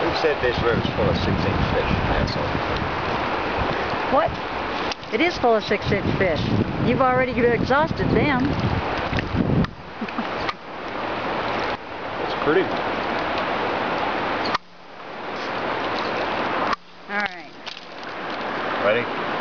Who said this river's full of 6-inch fish? That's all. What? It is full of 6-inch fish. You've already exhausted them. It's pretty. All right. Ready?